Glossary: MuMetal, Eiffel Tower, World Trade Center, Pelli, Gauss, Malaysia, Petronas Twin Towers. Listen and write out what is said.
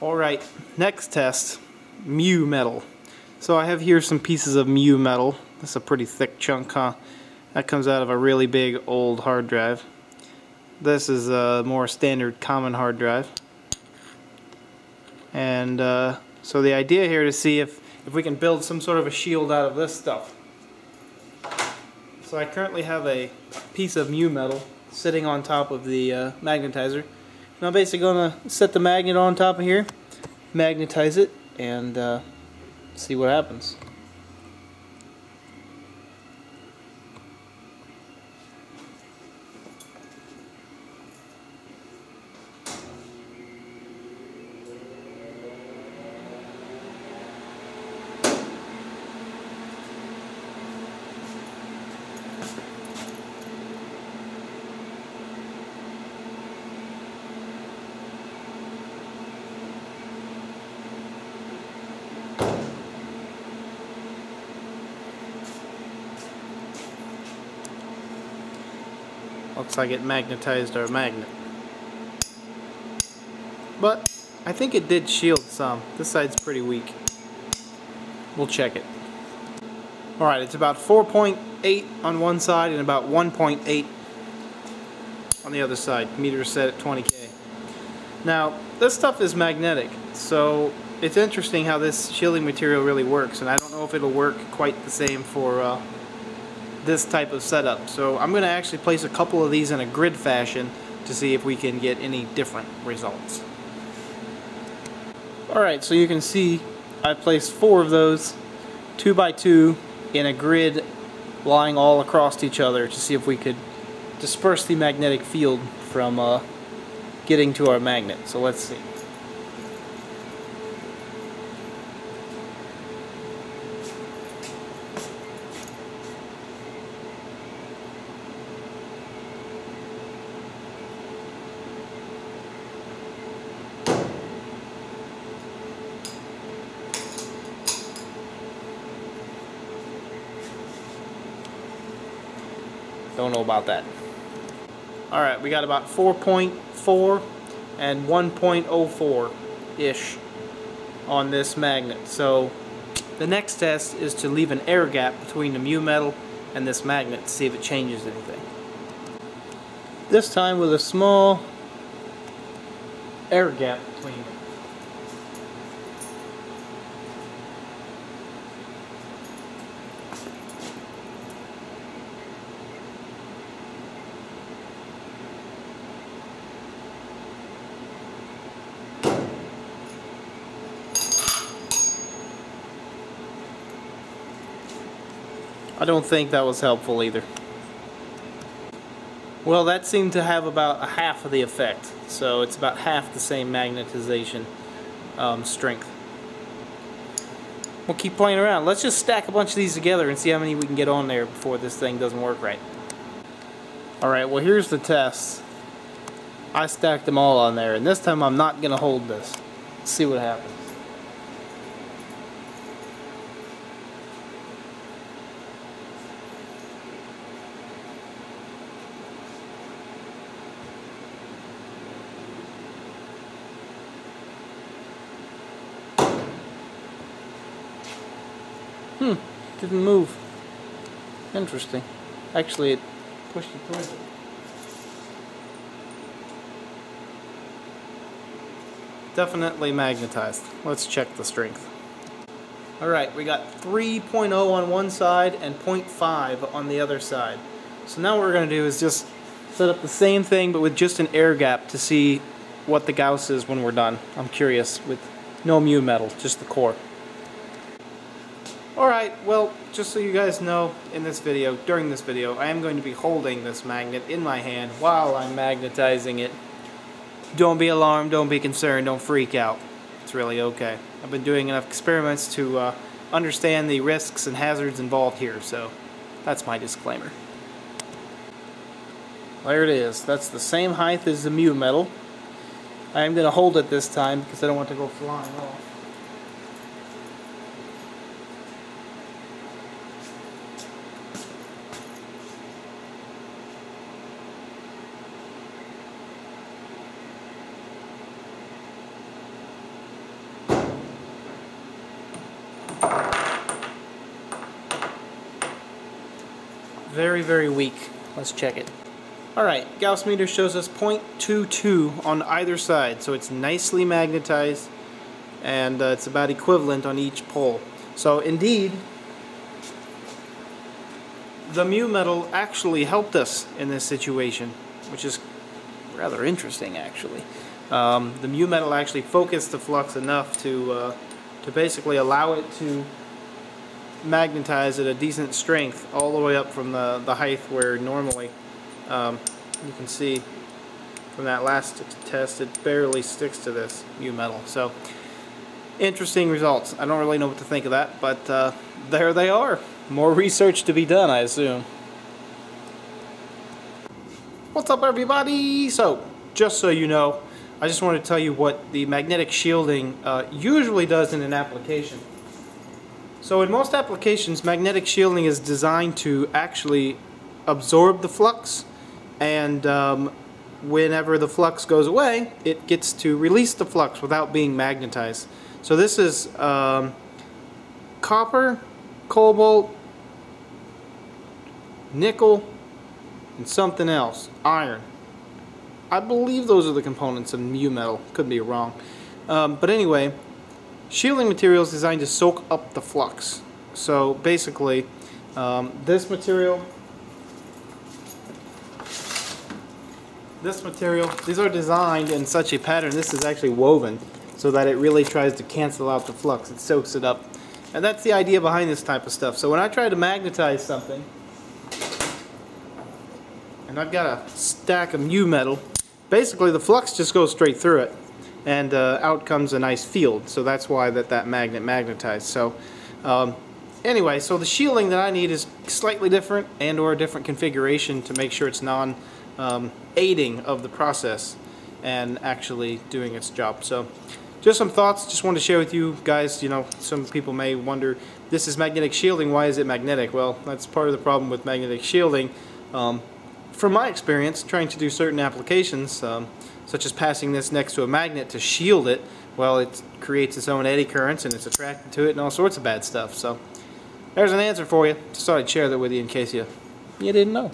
Alright, next test, MuMetal. So I have here some pieces of MuMetal. That's a pretty thick chunk, huh? That comes out of a really big old hard drive. This is a more standard common hard drive. And so the idea here is to see if we can build some sort of a shield out of this stuff. So I currently have a piece of MuMetal sitting on top of the magnetizer. And I'm basically going to set the magnet on top of here, magnetize it, and see what happens. Looks like it magnetized our magnet. But I think it did shield some. This side's pretty weak. We'll check it. Alright, it's about 4.8 on one side and about 1.8 on the other side. Meter set at 20K. Now, this stuff is magnetic, so it's interesting how this shielding material really works, and I don't know if it'll work quite the same for this type of setup. So I'm going to actually place a couple of these in a grid fashion to see if we can get any different results. Alright, so you can see I placed four of those 2x2 in a grid lying all across each other to see if we could disperse the magnetic field from getting to our magnet. So let's see. Don't know about that. Alright, we got about 4.4 and 1.04-ish on this magnet. So the next test is to leave an air gap between the MuMetal and this magnet to see if it changes anything. This time with a small air gap between them. I don't think that was helpful either. Well, that seemed to have about a half of the effect, so it's about half the same magnetization strength. We'll keep playing around. Let's just stack a bunch of these together and see how many we can get on there before this thing doesn't work right. Alright, well here's the test. I stacked them all on there, and this time I'm not going to hold this. Let's see what happens. Didn't move. Interesting. Actually, it pushed it towards it. Definitely magnetized. Let's check the strength. Alright, we got 3.0 on one side and 0.5 on the other side. So now what we're going to do is just set up the same thing but with just an air gap to see what the Gauss is when we're done. I'm curious, with no MuMetal, just the core. Alright, well, just so you guys know, during this video, I am going to be holding this magnet in my hand while I'm magnetizing it. Don't be alarmed, don't be concerned, don't freak out. It's really okay. I've been doing enough experiments to understand the risks and hazards involved here, so that's my disclaimer. There it is. That's the same height as the MuMetal. I am going to hold it this time because I don't want to go flying off. Very, very weak. Let's check it. Alright, Gauss meter shows us 0.22 on either side, so it's nicely magnetized, and it's about equivalent on each pole. So indeed, the MuMetal actually helped us in this situation, which is rather interesting actually. The MuMetal actually focused the flux enough to basically allow it to magnetize at a decent strength all the way up from the height where normally you can see from that last test it barely sticks to this MuMetal. So interesting results. I don't really know what to think of that, but there they are. More research to be done, I assume. What's up, everybody? So, just so you know, I just wanted to tell you what the magnetic shielding usually does in an application. So in most applications, magnetic shielding is designed to actually absorb the flux, and whenever the flux goes away, it gets to release the flux without being magnetized. So this is copper, cobalt, nickel, and something else, iron. I believe those are the components of MuMetal. Could be wrong. But anyway, shielding material is designed to soak up the flux. So basically, this material, these are designed in such a pattern, this is actually woven, so that it really tries to cancel out the flux. It soaks it up. And that's the idea behind this type of stuff. So when I try to magnetize something, and I've got a stack of MuMetal, basically the flux just goes straight through it, and out comes a nice field. So that's why that magnet magnetized. So anyway, so the shielding that I need is slightly different, and or a different configuration to make sure it's non-aiding of the process and actually doing its job. So just some thoughts, just wanted to share with you guys. You know, some people may wonder, this is magnetic shielding, why is it magnetic? Well, that's part of the problem with magnetic shielding. From my experience, trying to do certain applications, such as passing this next to a magnet to shield it, well, it creates its own eddy currents and it's attracted to it and all sorts of bad stuff. So, there's an answer for you. Just thought I'd share that with you in case you didn't know.